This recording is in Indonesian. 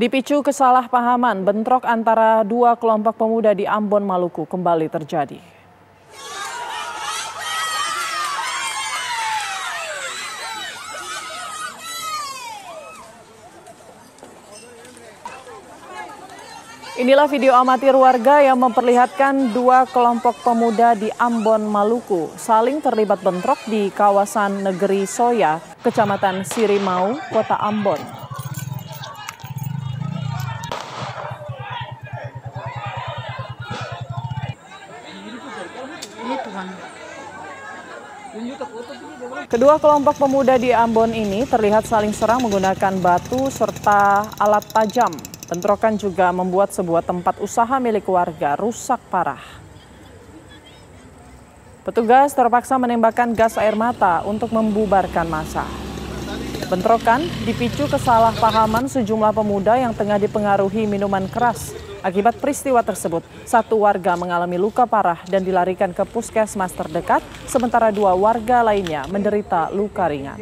Dipicu kesalahpahaman, bentrok antara dua kelompok pemuda di Ambon, Maluku kembali terjadi. Inilah video amatir warga yang memperlihatkan dua kelompok pemuda di Ambon, Maluku saling terlibat bentrok di kawasan Negeri Soya, Kecamatan Sirimau, Kota Ambon. Kedua kelompok pemuda di Ambon ini terlihat saling serang menggunakan batu serta alat tajam. Bentrokan juga membuat sebuah tempat usaha milik warga rusak parah. Petugas terpaksa menembakkan gas air mata untuk membubarkan massa. Bentrokan dipicu kesalahpahaman sejumlah pemuda yang tengah dipengaruhi minuman keras. Akibat peristiwa tersebut, satu warga mengalami luka parah dan dilarikan ke puskesmas terdekat, sementara dua warga lainnya menderita luka ringan.